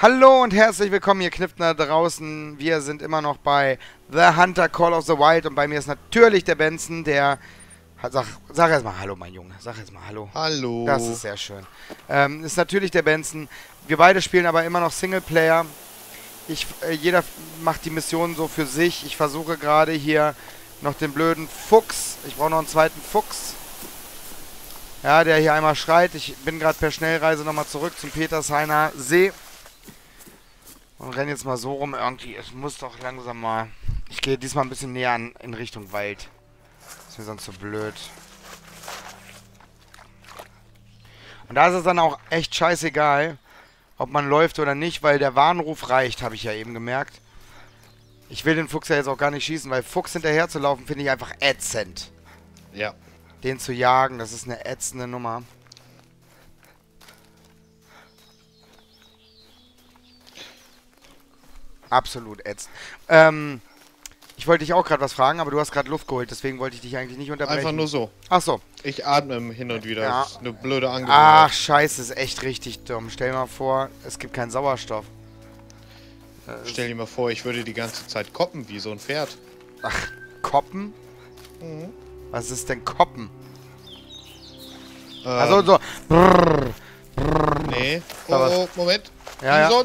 Hallo und herzlich willkommen, ihr Kniftner draußen. Wir sind immer noch bei The Hunter Call of the Wild und bei mir ist natürlich der Benson, der... Sag erstmal Hallo, mein Junge. Sag erstmal Hallo. Hallo. Das ist sehr schön. Ist natürlich der Benson. Wir beide spielen aber immer noch Singleplayer. Jeder macht die Mission so für sich. Ich versuche gerade hier noch den blöden Fuchs. Ich brauche noch einen zweiten Fuchs. Ja, der hier einmal schreit. Ich bin gerade per Schnellreise nochmal zurück zum Petersheiner See. Und renne jetzt mal so rum irgendwie. Es muss doch langsam mal... Ich gehe diesmal ein bisschen näher in Richtung Wald. Ist mir sonst so blöd. Und da ist es dann auch echt scheißegal, ob man läuft oder nicht, weil der Warnruf reicht, habe ich ja eben gemerkt. Ich will den Fuchs ja jetzt auch gar nicht schießen, weil Fuchs hinterher zu laufen, finde ich einfach ätzend. Ja. Den zu jagen, das ist eine ätzende Nummer. Absolut ätzend. Ich wollte dich auch gerade was fragen, aber du hast gerade Luft geholt, deswegen wollte ich dich eigentlich nicht unterbrechen. Einfach nur so. Ach so. Ich atme hin und wieder. Ja. Das ist eine blöde Angelegenheit. Ach, scheiße, ist echt richtig dumm. Stell dir mal vor, es gibt keinen Sauerstoff. Stell dir mal vor, ich würde die ganze Zeit koppen, wie so ein Pferd. Ach, koppen? Mhm. Was ist denn koppen? Also so. Brrr, brrr. Nee. Oh, Moment. Ja, ja.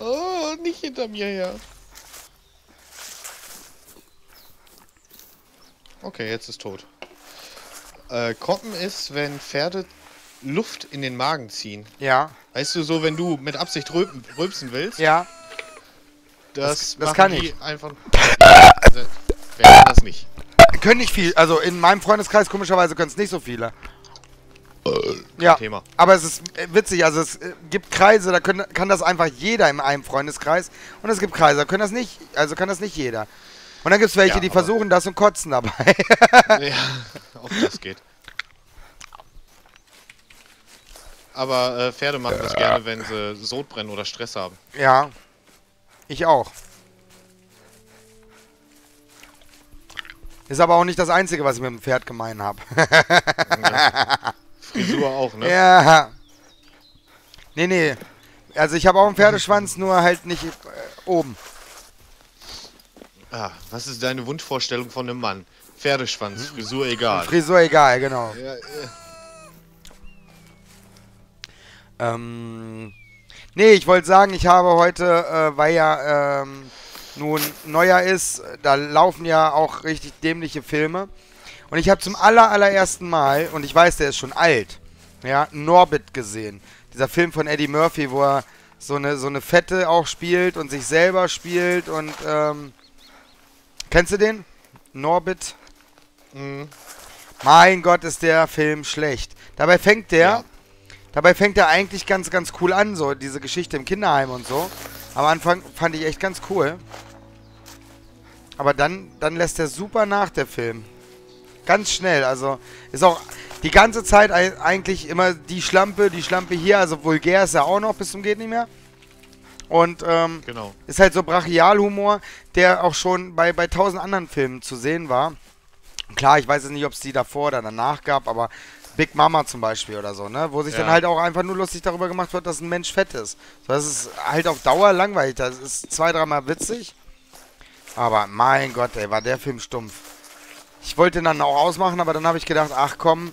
Oh, nicht hinter mir her. Okay, jetzt ist tot. Koppen ist, wenn Pferde Luft in den Magen ziehen. Ja. Weißt du, so wenn du mit Absicht rülpsen willst. Ja. Das kann ich. Einfach. Wer kann das nicht? Können nicht viel. Also in meinem Freundeskreis komischerweise können es nicht so viele. Ja, Thema. Aber es ist witzig, also es gibt Kreise, da kann das einfach jeder in einem Freundeskreis und es gibt Kreise, da können das nicht, also kann das nicht jeder. Und dann gibt es welche, ja, die versuchen das und kotzen dabei. Ja, ob das geht. Aber Pferde machen das gerne, wenn sie Sodbrennen oder Stress haben. Ja, ich auch. Ist aber auch nicht das Einzige, was ich mit dem Pferd gemein habe. Ja. Frisur auch, ne? Ja. Nee, nee. Also ich habe auch einen Pferdeschwanz, nur halt nicht oben. Ah, was ist deine Wunschvorstellung von einem Mann? Pferdeschwanz, Frisur egal. Frisur egal, genau. Ja, ja. Nee, ich wollte sagen, ich habe heute, weil ja nun neuer ist, da laufen ja auch richtig dämliche Filme. Und ich habe zum allerersten Mal, und ich weiß, der ist schon alt, ja, Norbit gesehen. Dieser Film von Eddie Murphy, wo er so eine Fette auch spielt und sich selber spielt und, kennst du den? Norbit? Mhm. Mein Gott, ist der Film schlecht. Dabei fängt der eigentlich ganz, ganz cool an, so diese Geschichte im Kinderheim und so. Am Anfang fand ich echt ganz cool. Aber dann lässt der super nach, der Film. Ganz schnell, also ist auch die ganze Zeit eigentlich immer die Schlampe hier, also vulgär ist ja auch noch bis zum geht nicht mehr. Und genau. Ist halt so Brachialhumor, der auch schon bei 1000 anderen Filmen zu sehen war. Klar, ich weiß jetzt nicht, ob es die davor oder danach gab, aber Big Mama zum Beispiel oder so, ne? Wo sich dann halt auch einfach nur lustig darüber gemacht wird, dass ein Mensch fett ist. So, das ist halt auf Dauer langweilig, das ist 2-3 Mal witzig. Aber mein Gott, ey, war der Film stumpf. Ich wollte ihn dann auch ausmachen, aber dann habe ich gedacht, ach komm,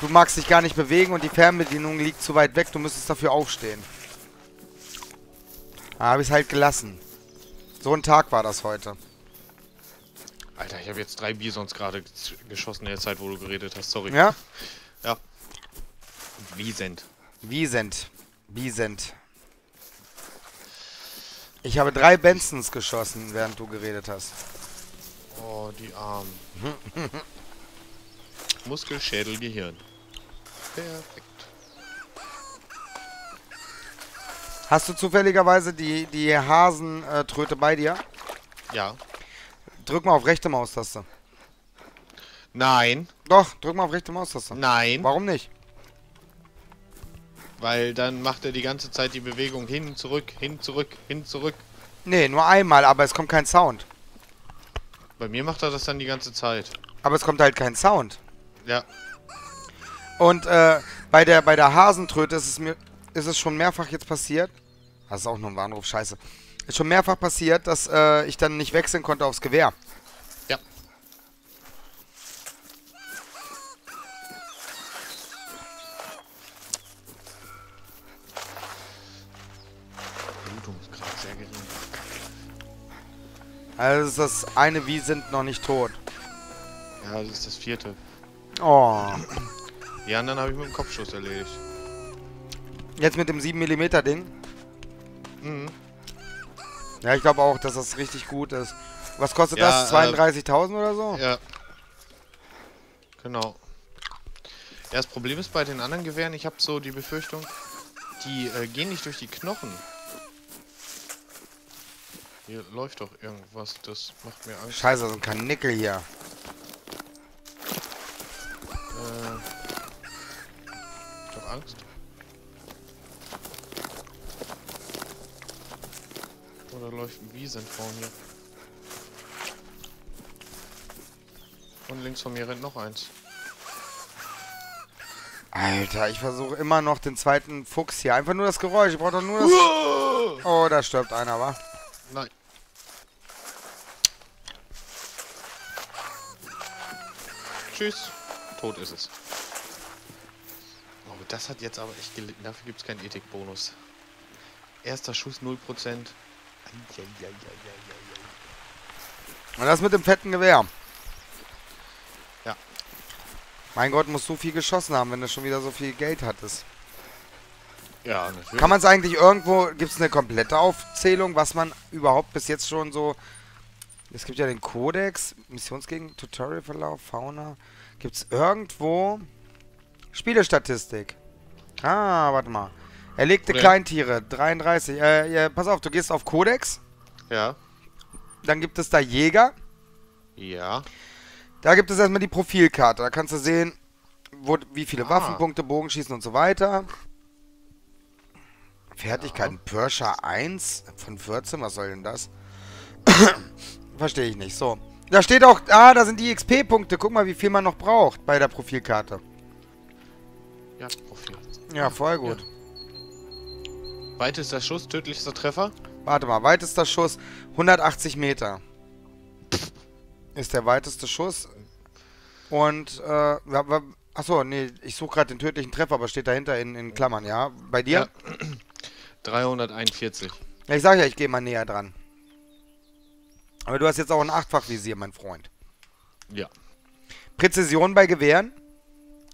du magst dich gar nicht bewegen und die Fernbedienung liegt zu weit weg, du müsstest dafür aufstehen. Da habe ich es halt gelassen. So ein Tag war das heute. Alter, ich habe jetzt 3 Bisons gerade geschossen in der Zeit, wo du geredet hast, sorry. Ja? Ja. Bisent. Ich habe 3 Bensons geschossen, während du geredet hast. Oh, die Armen. Muskel, Schädel, Gehirn. Perfekt. Hast du zufälligerweise die Hasentröte bei dir? Ja. Drück mal auf rechte Maustaste. Nein. Doch, drück mal auf rechte Maustaste. Nein. Warum nicht? Weil dann macht er die ganze Zeit die Bewegung hin, zurück, hin, zurück, hin, zurück. Nee, nur einmal, aber es kommt kein Sound. Bei mir macht er das dann die ganze Zeit. Aber es kommt halt kein Sound. Ja. Und bei der Hasentröte ist es schon mehrfach jetzt passiert, Das ist auch nur ein Warnruf, scheiße. Ist schon mehrfach passiert, dass ich dann nicht wechseln konnte aufs Gewehr. Ja. Blutungsgrad sehr gering. Also das eine Wie sind noch nicht tot. Ja, das ist das vierte. Oh. Die anderen habe ich mit dem Kopfschuss erledigt. Jetzt mit dem 7mm Ding? Mhm. Ja, ich glaube auch, dass das richtig gut ist. Was kostet ja, das? 32.000 oder so? Ja. Genau. Ja, das Problem ist bei den anderen Gewehren, ich habe so die Befürchtung, die gehen nicht durch die Knochen. Hier läuft doch irgendwas, das macht mir Angst. Scheiße, so ein Karnickel hier. Ich hab Angst. Oder läuft ein Wiesent vorne hier. Und links von mir rennt noch eins. Alter, ich versuche immer noch den zweiten Fuchs hier. Einfach nur das Geräusch. Ich brauche doch nur das... Oh, da stirbt einer, wa? Nein. Tschüss. Tot ist es. Oh, das hat jetzt aber echt gelitten. Dafür gibt es keinen Ethikbonus. Erster Schuss 0%. Und das mit dem fetten Gewehr. Ja. Mein Gott, musst du viel geschossen haben, wenn du schon wieder so viel Geld hattest. Ja, natürlich. Kann man es eigentlich irgendwo... Gibt es eine komplette Aufzählung, was man überhaupt bis jetzt schon so... Es gibt ja den Kodex, Missionsgegen, Tutorialverlauf, Fauna... Gibt es irgendwo Spielestatistik? Ah, warte mal. Erlegte Kleintiere, 33. Ja, pass auf, du gehst auf Kodex. Ja. Dann gibt es da Jäger. Ja. Da gibt es erstmal die Profilkarte. Da kannst du sehen, wo, wie viele Waffenpunkte, Bogenschießen und so weiter. Fertigkeiten, ja. Pirscher 1 von 14, was soll denn das? Verstehe ich nicht, so. Da steht auch, ah, da sind die XP-Punkte. Guck mal, wie viel man noch braucht bei der Profilkarte. Ja, Profil. Ja, voll gut. Ja. Weitester Schuss, tödlichster Treffer. Warte mal, weitester Schuss, 180 Meter. Ist der weiteste Schuss. Und, achso, nee, ich suche gerade den tödlichen Treffer, aber steht dahinter in Klammern, ja? Bei dir? Ja. 341. Ja, ich sag ja, ich gehe mal näher dran. Aber du hast jetzt auch ein 8-fach Visier, mein Freund. Ja. Präzision bei Gewehren?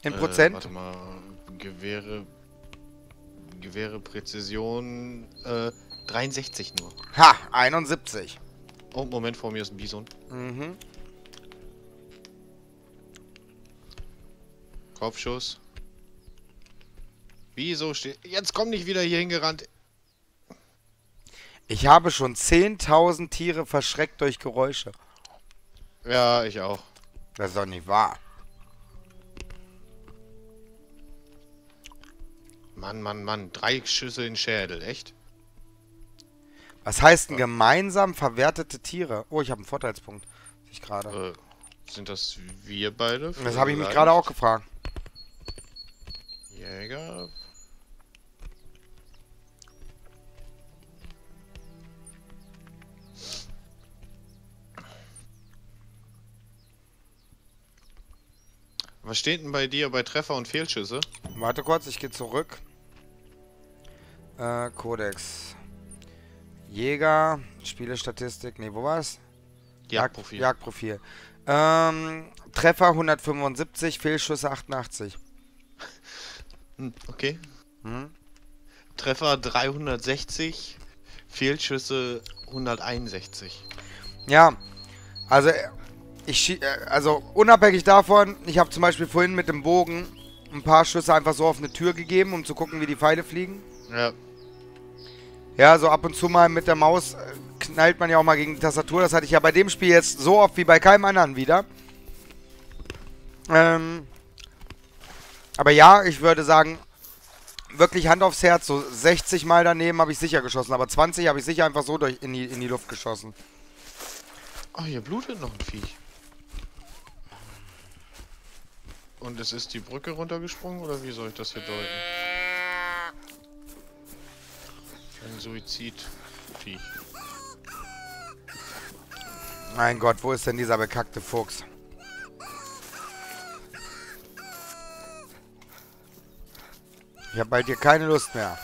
In Prozent? Warte mal. Gewehre, Präzision 63 nur. Ha, 71. Oh, Moment, vor mir ist ein Bison. Mhm. Kopfschuss. Wieso steht... Jetzt komm nicht wieder hier hingerannt. Ich habe schon 10.000 Tiere verschreckt durch Geräusche. Ja, ich auch. Das ist doch nicht wahr. Mann, Mann, Mann. 3 Schüsse in den Schädel, echt? Was heißt denn gemeinsam verwertete Tiere? Oh, ich habe einen Vorteilspunkt. Sehe ich gerade. Sind das wir beide? Das habe ich mich gerade auch gefragt. Jäger... Was steht denn bei dir bei Treffer und Fehlschüsse? Warte kurz, ich gehe zurück. Kodex. Jäger, Spielestatistik, ne, wo war's? Jagdprofil. Jagdprofil. Treffer 175, Fehlschüsse 88. Okay. Hm? Treffer 360, Fehlschüsse 161. Ja, also... Also unabhängig davon, ich habe zum Beispiel vorhin mit dem Bogen ein paar Schüsse einfach so auf eine Tür gegeben, um zu gucken, wie die Pfeile fliegen. Ja. Ja, so ab und zu mal mit der Maus knallt man ja auch mal gegen die Tastatur. Das hatte ich ja bei dem Spiel jetzt so oft wie bei keinem anderen wieder. Aber ja, ich würde sagen, wirklich Hand aufs Herz, so 60 Mal daneben habe ich sicher geschossen, aber 20 habe ich sicher einfach so durch in die Luft geschossen. Oh, hier blutet noch ein Viech. Und es ist die Brücke runtergesprungen, oder wie soll ich das hier deuten? Ein Suizidvieh. Mein Gott, wo ist denn dieser bekackte Fuchs? Ich habe bald hier keine Lust mehr,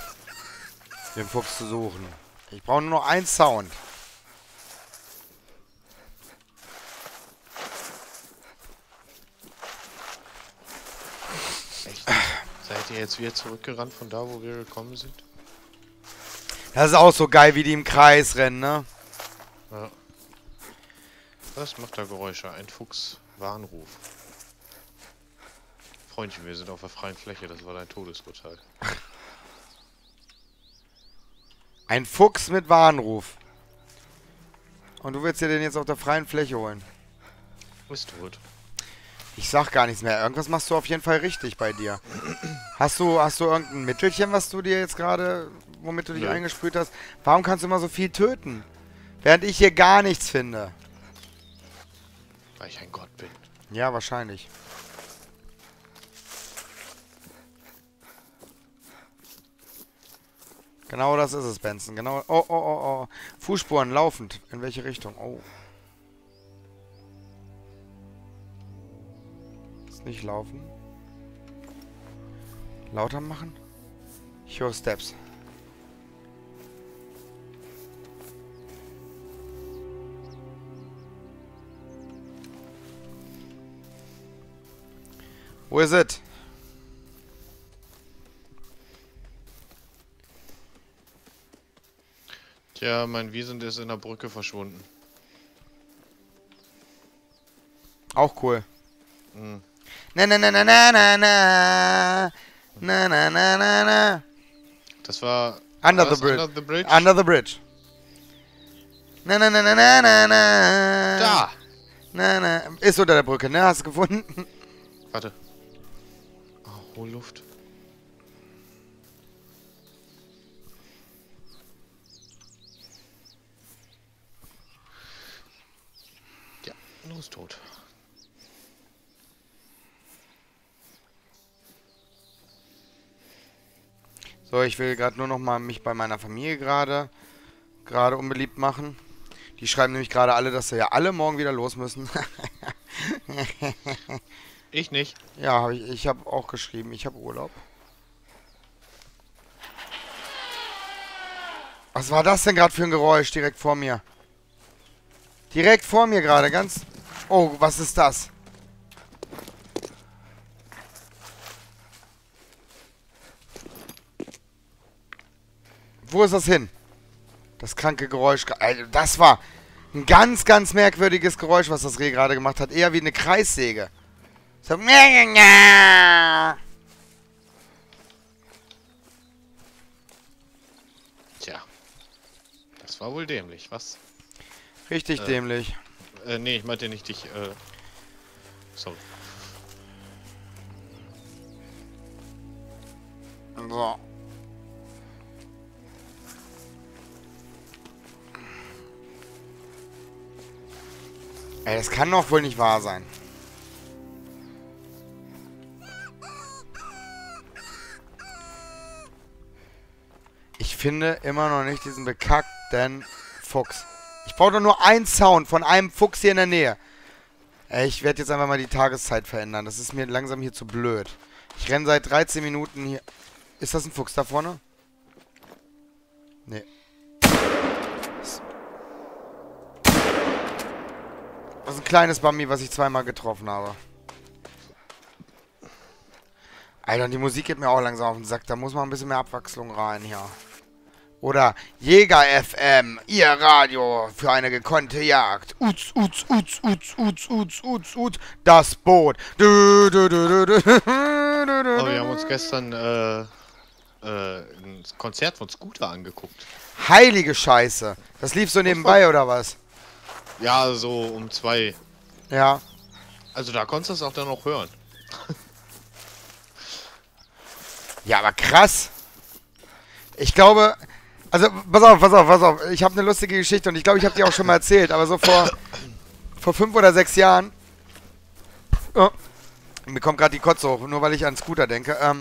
den Fuchs zu suchen. Ich brauche nur noch einen Sound. Echt? Seid ihr jetzt wieder zurückgerannt von da, wo wir gekommen sind? Das ist auch so geil, wie die im Kreis rennen, ne? Ja. Was macht da Geräusche? Ein Fuchs-Warnruf. Freundchen, wir sind auf der freien Fläche. Das war dein Todesurteil. Ein Fuchs mit Warnruf. Und du willst dir den jetzt auf der freien Fläche holen. Bist tot. Ich sag gar nichts mehr. Irgendwas machst du auf jeden Fall richtig bei dir. Hast du irgendein Mittelchen, was du dir jetzt gerade, womit du dich eingesprüht hast? Warum kannst du immer so viel töten? Während ich hier gar nichts finde. Weil ich ein Gott bin. Ja, wahrscheinlich. Genau das ist es, Benson. Genau. Oh, oh, oh, oh. Fußspuren, laufend. In welche Richtung? Oh. Ist nicht laufen. Lauter machen. Ich höre Steps. Wo ist es? Tja, mein Wiesent ist in der Brücke verschwunden. Auch cool. Na na na na na na na na na na na na. Das war Under the Bridge. Under the Bridge. Na na na na na na na. Da. Na na. Ist unter der Brücke, ne? Hast du gefunden? Warte. Oh, Luft. Ja, los, tot. So, ich will gerade nur noch mal mich bei meiner Familie gerade unbeliebt machen. Die schreiben nämlich gerade alle, dass wir ja alle morgen wieder los müssen. Ich nicht. Ja, ich habe auch geschrieben, ich habe Urlaub. Was war das denn gerade für ein Geräusch direkt vor mir? Direkt vor mir gerade, ganz... Oh, was ist das? Wo ist das hin? Das kranke Geräusch... Also das war ein ganz, ganz merkwürdiges Geräusch, was das Reh gerade gemacht hat. Eher wie eine Kreissäge. So. Tja. Das war wohl dämlich, was? Richtig dämlich. Nee, ich meinte nicht dich. Sorry. So. Ey, das kann doch wohl nicht wahr sein. Ich finde immer noch nicht diesen bekackten Fuchs. Ich brauche doch nur einen Sound von einem Fuchs hier in der Nähe. Ey, ich werde jetzt einfach mal die Tageszeit verändern. Das ist mir langsam hier zu blöd. Ich renne seit 13 Minuten hier. Ist das ein Fuchs da vorne? Nee. Das ist ein kleines Bambi, was ich zweimal getroffen habe. Alter, und die Musik geht mir auch langsam auf den Sack. Da muss man ein bisschen mehr Abwechslung rein hier. Oder Jäger FM, ihr Radio für eine gekonnte Jagd. Uts, uts, uts, uts, uts, uts, uts, uts, das Boot. Du, du, du, du, du. Oh, wir haben uns gestern ein Konzert von Scooter angeguckt. Heilige Scheiße. Das lief so nebenbei, oder was? Ja, so um 2. Ja. Also da konntest du es auch dann noch hören. Ja, aber krass. Ich glaube... Also, pass auf, pass auf, pass auf. Ich habe eine lustige Geschichte und ich glaube, ich habe die auch schon mal erzählt. Aber so vor 5 oder 6 Jahren... Oh, mir kommt gerade die Kotze hoch, nur weil ich an Scooter denke. Ja,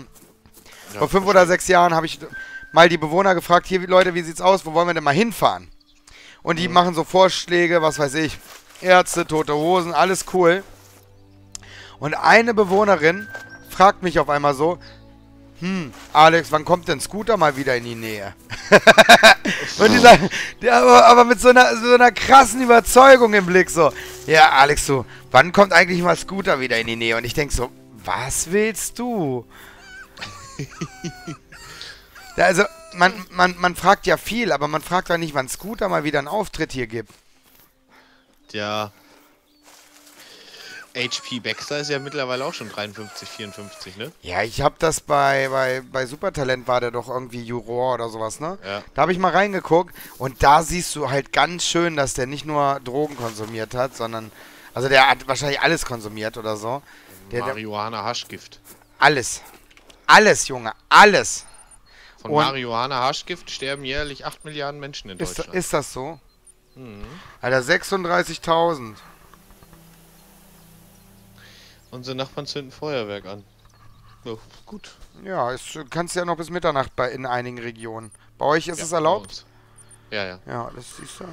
vor 5 oder 6 Jahren habe ich mal die Bewohner gefragt, hier Leute, wie sieht's aus, wo wollen wir denn mal hinfahren? Und die machen so Vorschläge, was weiß ich, Ärzte, Tote Hosen, alles cool. Und eine Bewohnerin fragt mich auf einmal so, Alex, wann kommt denn Scooter mal wieder in die Nähe? Und dieser, aber mit so einer krassen Überzeugung im Blick so, ja Alex, so, wann kommt eigentlich mal Scooter wieder in die Nähe? Und ich denke so, was willst du? Also, man fragt ja viel, aber man fragt doch nicht, wann Scooter mal wieder einen Auftritt hier gibt. Ja. HP Baxter ist ja mittlerweile auch schon 53, 54, ne? Ja, ich hab das bei Supertalent war der doch irgendwie Juror oder sowas, ne? Ja. Da habe ich mal reingeguckt und da siehst du halt ganz schön, dass der nicht nur Drogen konsumiert hat, sondern, also der hat wahrscheinlich alles konsumiert oder so. Marihuana, Haschgift. Alles. Alles, Junge, alles. Von Marihuana, Haschgift sterben jährlich 8 Milliarden Menschen in Deutschland. Ist das so? Mhm. Alter, 36.000. Unsere Nachbarn zünden Feuerwerk an. Oh, gut. Ja, du kannst ja noch bis Mitternacht in einigen Regionen. Bei euch ist es erlaubt? Ja, ja. Ja, das siehst du.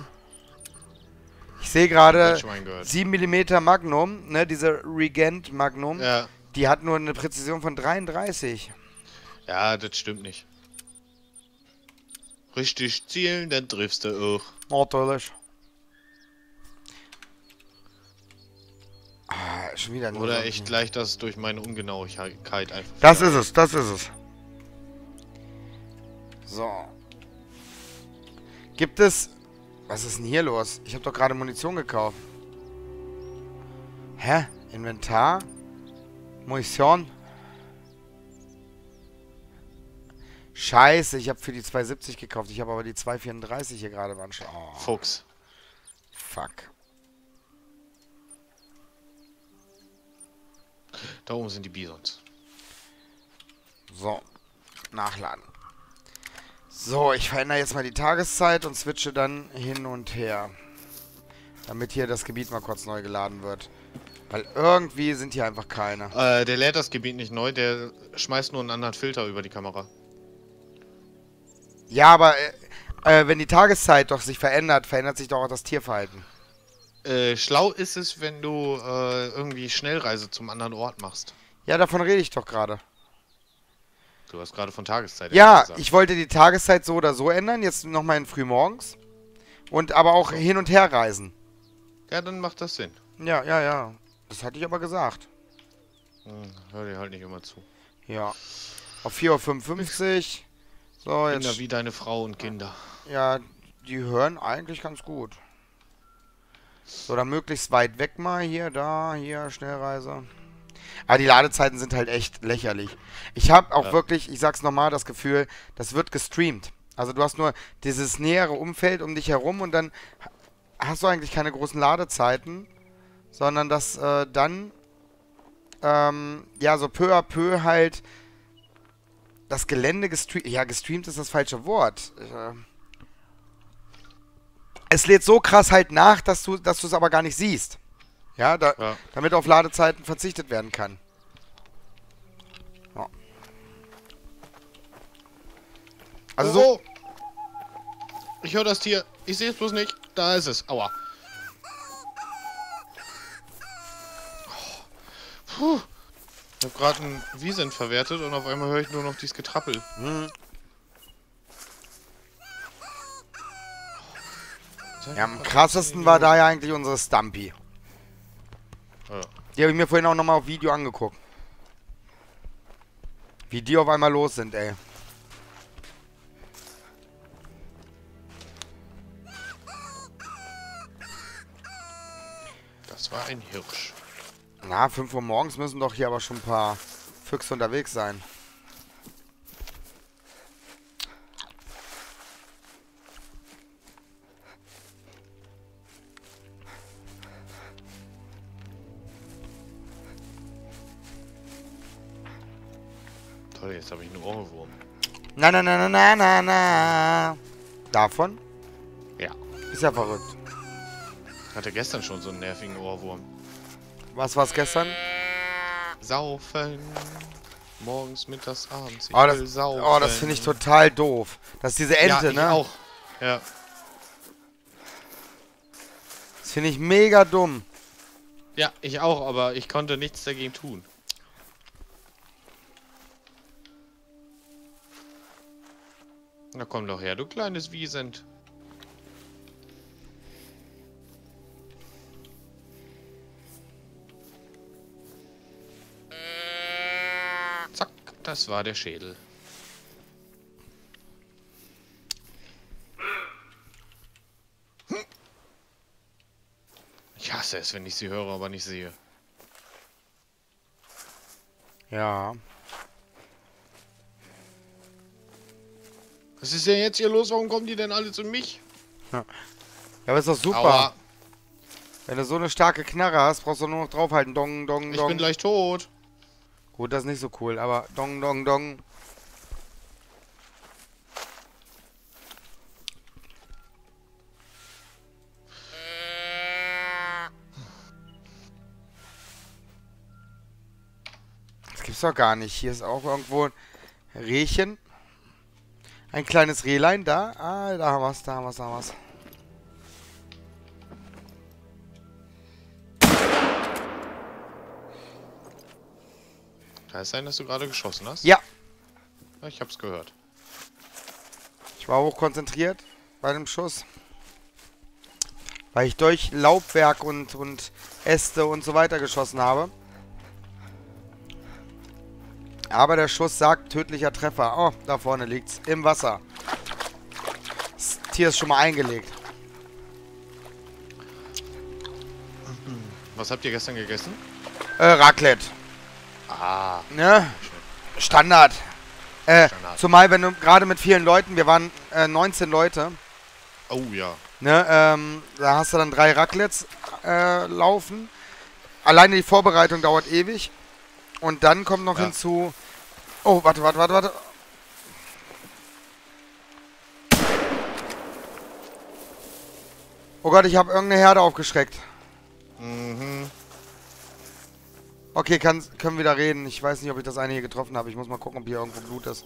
Ich sehe gerade 7 mm Magnum, ne, diese Regent Magnum, ja. Die hat nur eine Präzision von 33. Ja, das stimmt nicht. Richtig zielen, dann triffst du auch. Natürlich. Ah, schon wieder ein Oder ich gleich das durch meine Ungenauigkeit einfach. Das ist es, das ist es. So. Gibt es... Was ist denn hier los? Ich habe doch gerade Munition gekauft. Hä? Inventar? Munition? Scheiße, ich habe für die 270 gekauft. Ich habe aber die 234 hier gerade waren schon. Oh. Fuchs. Fuck. Da oben sind die Bisons. So. Nachladen. So, ich verändere jetzt mal die Tageszeit und switche dann hin und her. Damit hier das Gebiet mal kurz neu geladen wird. Weil irgendwie sind hier einfach keine. Der lädt das Gebiet nicht neu, der schmeißt nur einen anderen Filter über die Kamera. Ja, aber wenn die Tageszeit doch sich verändert, verändert sich doch auch das Tierverhalten. Schlau ist es, wenn du irgendwie Schnellreise zum anderen Ort machst. Ja, davon rede ich doch gerade. Du hast gerade von Tageszeit gesagt. Ja, ich wollte die Tageszeit so oder so ändern, jetzt nochmal in frühmorgens. Und aber auch hin und her reisen. Ja, dann macht das Sinn. Ja, ja, ja. Das hatte ich aber gesagt. Hm, hör dir halt nicht immer zu. Ja. Auf 4:55 Uhr. So, jetzt. Kinder wie deine Frau und Kinder. Ja, die hören eigentlich ganz gut. So, dann möglichst weit weg mal. Hier, da, hier, Schnellreise. Aber die Ladezeiten sind halt echt lächerlich. Ich habe auch wirklich, ich sag's nochmal, das Gefühl, das wird gestreamt. Also du hast nur dieses nähere Umfeld um dich herum und dann hast du eigentlich keine großen Ladezeiten, sondern dass dann, ja, so peu à peu halt das Gelände gestreamt. Ja, gestreamt ist das falsche Wort. Es lädt so krass halt nach, dass du es aber gar nicht siehst. Ja, damit auf Ladezeiten verzichtet werden kann. Ja. Also so. Ich höre das Tier. Ich sehe es bloß nicht. Da ist es. Aua. Puh. Ich habe gerade einen Wiesent verwertet und auf einmal höre ich nur noch dieses Getrappel. Hm. Ja, am krassesten war da ja eigentlich unsere Stumpy. Ja. Die habe ich mir vorhin auch nochmal auf Video angeguckt. Wie die auf einmal los sind, ey. Das war ein Hirsch. Na, 5 Uhr morgens müssen doch hier aber schon ein paar Füchse unterwegs sein. Jetzt habe ich einen Ohrwurm. Na, na, na, na, na, na. Davon? Ja. Ist ja verrückt. Hatte gestern schon so einen nervigen Ohrwurm. Was war's gestern? Saufen. Morgens, mittags, abends. Das finde ich total doof. Das ist diese Ente, ja, ne? Auch. Ja. Das finde ich mega dumm. Ja, ich auch, aber ich konnte nichts dagegen tun. Na komm doch her, du kleines Wiesent. Zack, das war der Schädel. Ich hasse es, wenn ich sie höre, aber nicht sehe. Ja. Was ist denn jetzt hier los? Warum kommen die denn alle zu mich? Ja, aber ist doch super. Aua. Wenn du so eine starke Knarre hast, brauchst du nur noch draufhalten. Dong, dong, dong. Ich bin gleich tot. Gut, das ist nicht so cool, aber dong, dong, dong. Das gibt's doch gar nicht. Hier ist auch irgendwo ein Rehchen. Ein kleines Rehlein, da. Ah, da haben wir's, da haben wir's, da haben wir's. Kann es sein, dass du gerade geschossen hast? Ja. Ja, ich hab's gehört. Ich war hochkonzentriert bei dem Schuss. Weil ich durch Laubwerk und Äste und so weiter geschossen habe. Aber der Schuss sagt, tödlicher Treffer. Oh, da vorne liegt's. Im Wasser. Das Tier ist schon mal eingelegt. Was habt ihr gestern gegessen? Raclette. Ah. Ne? Standard. Standard. Zumal, wenn du gerade mit vielen Leuten, wir waren 19 Leute. Oh ja. Ne? Da hast du dann 3 Raclettes laufen. Alleine die Vorbereitung dauert ewig. Und dann kommt noch hinzu... Oh, warte, warte, warte, warte. Oh Gott, ich habe irgendeine Herde aufgeschreckt. Mhm. Okay, können wir da reden. Ich weiß nicht, ob ich das eine hier getroffen habe. Ich muss mal gucken, ob hier irgendwo Blut ist.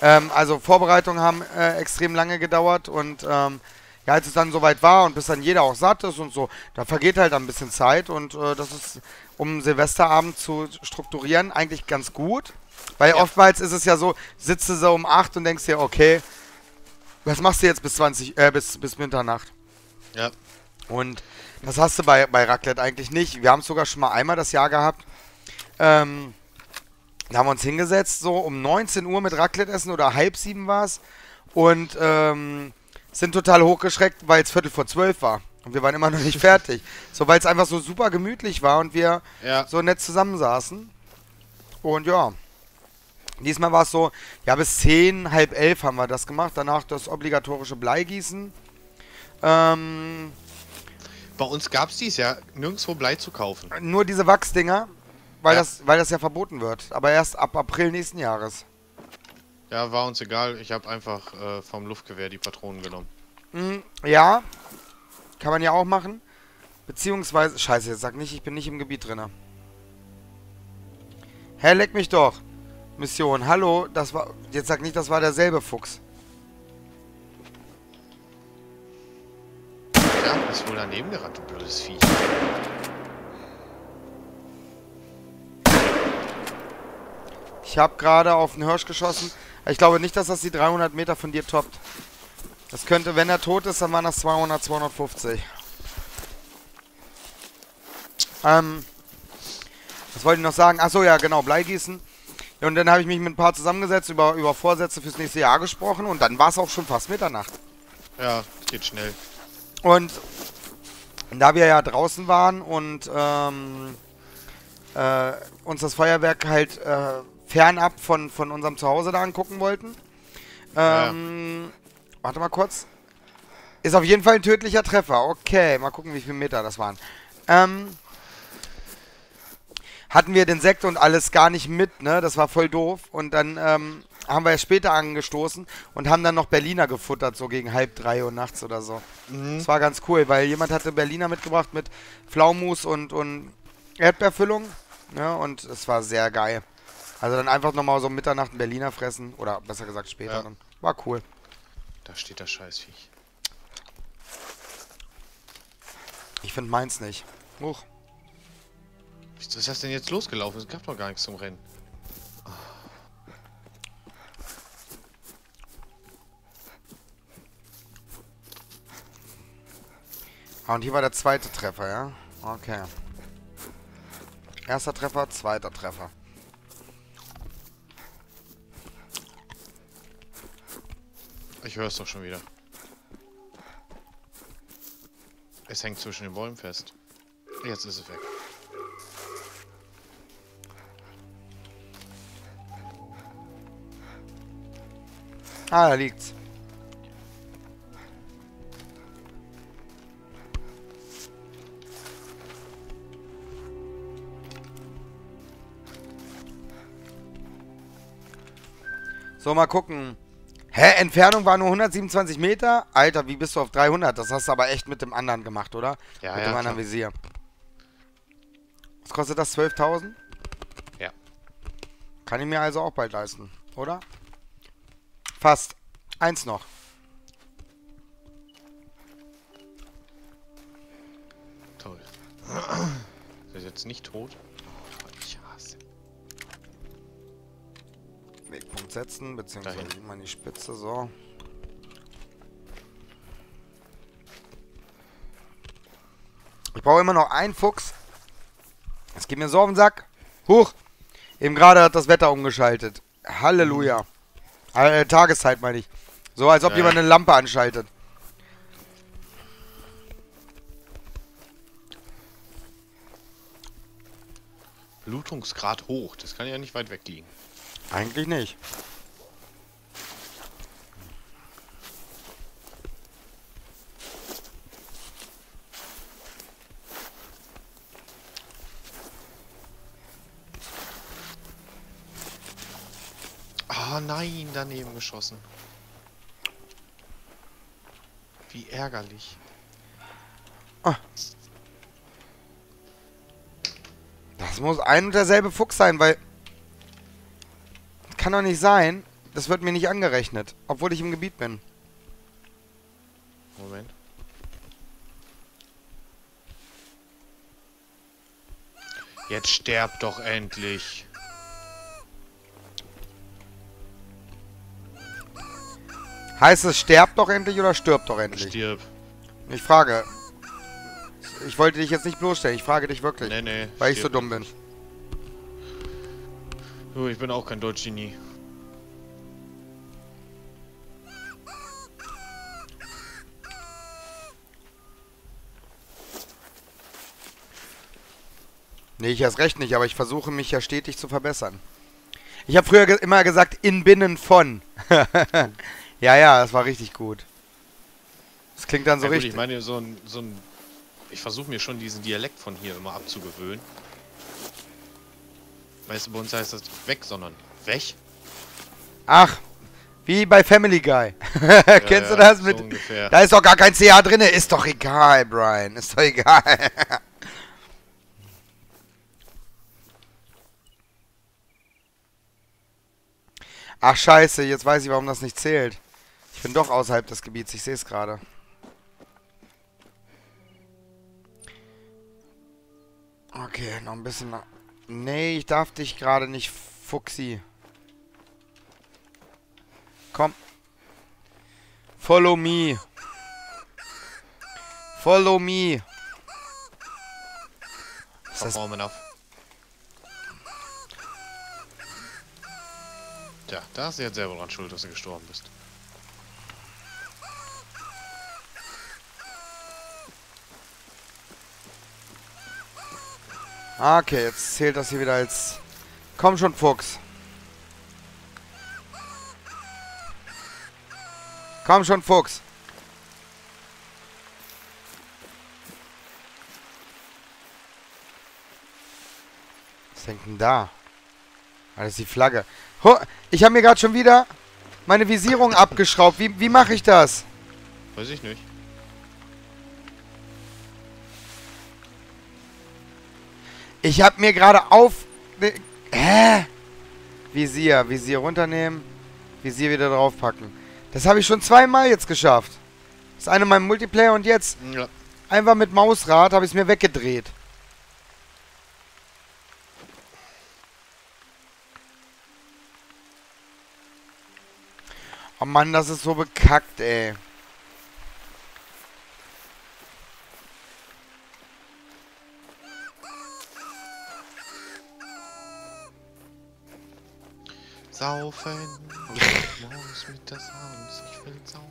Also, Vorbereitungen haben extrem lange gedauert und... ja, als es dann soweit war und bis dann jeder auch satt ist und so, da vergeht halt ein bisschen Zeit und das ist, um Silvesterabend zu strukturieren, eigentlich ganz gut. Weil oftmals ist es ja so, sitzt du so um 8 und denkst dir, okay, was machst du jetzt bis bis Mitternacht? Ja. Und das hast du bei Raclette eigentlich nicht. Wir haben es sogar schon mal einmal das Jahr gehabt. Da haben wir uns hingesetzt, so um 19 Uhr mit Raclette essen oder halb 7 war es. Und sind total hochgeschreckt, weil es 12:15 war. Und wir waren immer noch nicht fertig. So, weil es einfach so super gemütlich war und wir so nett zusammensaßen. Und ja, diesmal war es so, ja, bis 10, halb 11 haben wir das gemacht. Danach das obligatorische Bleigießen. Bei uns gab es dies ja nirgendwo Blei zu kaufen. Nur diese Wachsdinger, weil das ja verboten wird. Aber erst ab April nächsten Jahres. Ja, war uns egal. Ich habe einfach vom Luftgewehr die Patronen genommen. Ja, kann man ja auch machen. Beziehungsweise... Scheiße, jetzt sag nicht, ich bin nicht im Gebiet drin. Hä, leck mich doch. Mission, hallo, das war... Jetzt sag nicht, das war derselbe Fuchs. Ja, du bist wohl daneben gerannt, du blödes Vieh. Ich habe gerade auf den Hirsch geschossen. Ich glaube nicht, dass das die 300 Meter von dir toppt. Das könnte, wenn er tot ist, dann waren das 200, 250. Was wollte ich noch sagen? Achso, ja, genau, Bleigießen. Ja, und dann habe ich mich mit ein paar zusammengesetzt, über Vorsätze fürs nächste Jahr gesprochen. Und dann war es auch schon fast Mitternacht. Ja, geht schnell. Und da wir ja draußen waren und uns das Feuerwerk halt... fernab von unserem Zuhause da angucken wollten. Warte mal kurz. Ist auf jeden Fall ein tödlicher Treffer. Okay, mal gucken, wie viele Meter das waren. Hatten wir den Sekt und alles gar nicht mit, ne? Das war voll doof. Und dann haben wir ja später angestoßen und haben dann noch Berliner gefuttert, so gegen 2:30 Uhr nachts oder so. Mhm. Das war ganz cool, weil jemand hatte Berliner mitgebracht mit Pflaumus und Erdbeerfüllung. Ne? Und es war sehr geil. Also dann einfach nochmal so um Mitternacht einen Berliner fressen. Oder besser gesagt später. Ja. Dann. War cool. Da steht das Scheißviech. Ich finde meins nicht. Huch. Wieso ist das denn jetzt losgelaufen? Es gab doch gar nichts zum Rennen. Oh. Ah, und hier war der zweite Treffer, ja? Okay. Erster Treffer, zweiter Treffer. Ich höre es doch schon wieder. Es hängt zwischen den Bäumen fest. Jetzt ist es weg. Ah, da liegt's. So, mal gucken. Hä? Entfernung war nur 127 Meter? Alter, wie bist du auf 300? Das hast du aber echt mit dem anderen gemacht, oder? Ja, mit dem anderen Visier. Was kostet das? 12.000? Ja. Kann ich mir also auch bald leisten, oder? Fast. Eins noch. Toll. Ist er jetzt nicht tot? Oh, ich hasse. Wegpunkt setzen, beziehungsweise immer an die Spitze, so. Ich brauche immer noch einen Fuchs. Es geht mir so auf den Sack. Huch! Eben gerade hat das Wetter umgeschaltet. Halleluja. Tageszeit meine ich. So, als ob jemand eine Lampe anschaltet. Blutungsgrad hoch. Das kann ja nicht weit weg liegen. Eigentlich nicht. Ah, nein, daneben geschossen. Wie ärgerlich. Ah. Das muss ein und derselbe Fuchs sein, weil... Kann doch nicht sein. Das wird mir nicht angerechnet, obwohl ich im Gebiet bin. Moment. Jetzt sterb doch endlich. Heißt es, sterb doch endlich oder stirb doch endlich? Stirb. Ich frage. Ich wollte dich jetzt nicht bloßstellen. Ich frage dich wirklich. Nee, nee. Weil ich so dumm bin. Du, ich bin auch kein Deutsch-Genie. Nee, ich erst recht nicht, aber ich versuche mich ja stetig zu verbessern. Ich habe früher immer gesagt, in binnen von. Ja, ja, das war richtig gut. Das klingt dann so ja, gut, richtig. Ich meine, so ein ich versuche mir schon diesen Dialekt von hier immer abzugewöhnen. Weißt du, bei uns heißt das nicht weg, sondern weg. Ach, wie bei Family Guy. Ja, kennst du das so mit? Ungefähr. Da ist doch gar kein CH drin. Ist doch egal, Brian. Ist doch egal. Ach, scheiße. Jetzt weiß ich, warum das nicht zählt. Ich bin doch außerhalb des Gebiets. Ich sehe es gerade. Okay, noch ein bisschen... Nee, ich darf dich gerade nicht, Fuchsi. Komm. Follow me. Follow me. Ist das warm enough. Tja, da hast du jetzt selber dran schuld, dass du gestorben bist. Okay, jetzt zählt das hier wieder als... Komm schon, Fuchs. Komm schon, Fuchs. Was hängt denn da? Ah, das ist die Flagge. Ho, ich habe mir gerade schon wieder meine Visierung abgeschraubt. Wie mache ich das? Weiß ich nicht. Ich hab mir gerade Hä? Visier. Visier runternehmen. Visier wieder draufpacken. Das habe ich schon zweimal jetzt geschafft. Das eine mal im Multiplayer und jetzt ja. Einfach mit Mausrad habe ich es mir weggedreht. Oh Mann, das ist so bekackt, ey. Saufen. Morgens mit das Hans. Ich will saufen.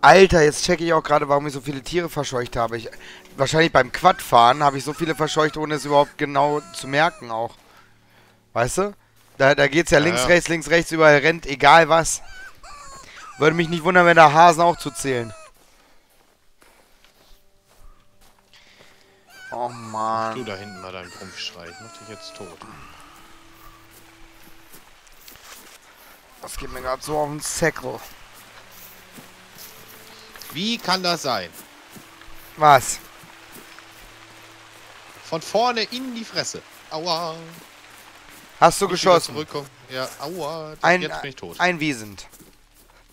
Alter, jetzt checke ich auch gerade, warum ich so viele Tiere verscheucht habe. Wahrscheinlich beim Quadfahren habe ich so viele verscheucht, ohne es überhaupt genau zu merken auch. Weißt du? Da geht's ja, links, rechts, links, rechts, überall rennt, egal was. Würde mich nicht wundern, wenn da Hasen auch zu zählen. Oh Mann. Du da hinten mal deinen Prumpfschrei. Ich mach dich jetzt tot. Das geht mir gerade so auf den Säckel. Wie kann das sein? Was? Von vorne in die Fresse. Aua. Hast du geschossen? Ja, aua. Jetzt bin ich tot. Einwiesend.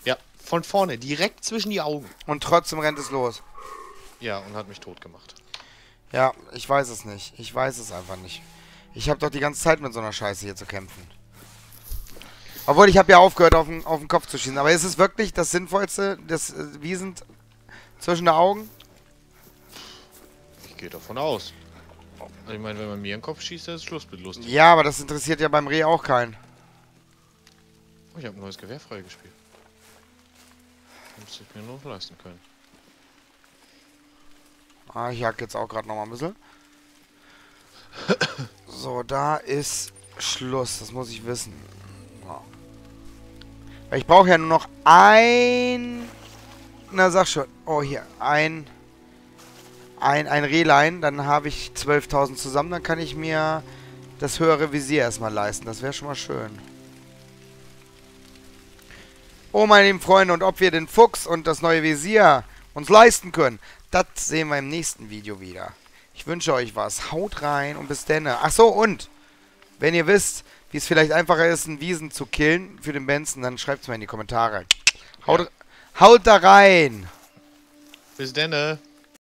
Ja, von vorne, direkt zwischen die Augen. Und trotzdem rennt es los. Ja, und hat mich tot gemacht. Ja, ich weiß es nicht. Ich weiß es einfach nicht. Ich habe doch die ganze Zeit mit so einer Scheiße hier zu kämpfen. Obwohl, ich habe ja aufgehört, auf den Kopf zu schießen. Aber ist es wirklich das Sinnvollste, das Wiesend zwischen den Augen? Ich gehe davon aus. Ich meine, wenn man mir in den Kopf schießt, dann ist Schluss mit lustig. Ja, aber das interessiert ja beim Reh auch keinen. Oh, ich habe ein neues Gewehr freigespielt. Muss ich mir nur noch leisten können. Ah, ich hack jetzt auch gerade noch mal ein bisschen. So, da ist Schluss. Das muss ich wissen. Wow. Ich brauche ja nur noch ein... Na, sag schon. Oh, hier. Ein Rehlein. Dann habe ich 12.000 zusammen. Dann kann ich mir das höhere Visier erstmal leisten. Das wäre schon mal schön. Oh, meine lieben Freunde, und ob wir den Fuchs und das neue Visier uns leisten können, das sehen wir im nächsten Video wieder. Ich wünsche euch was. Haut rein und bis denne. Ach so, und wenn ihr wisst, wie es vielleicht einfacher ist, einen Wiesen zu killen für den Benson, dann schreibt es mal in die Kommentare. Haut da rein. Bis denne.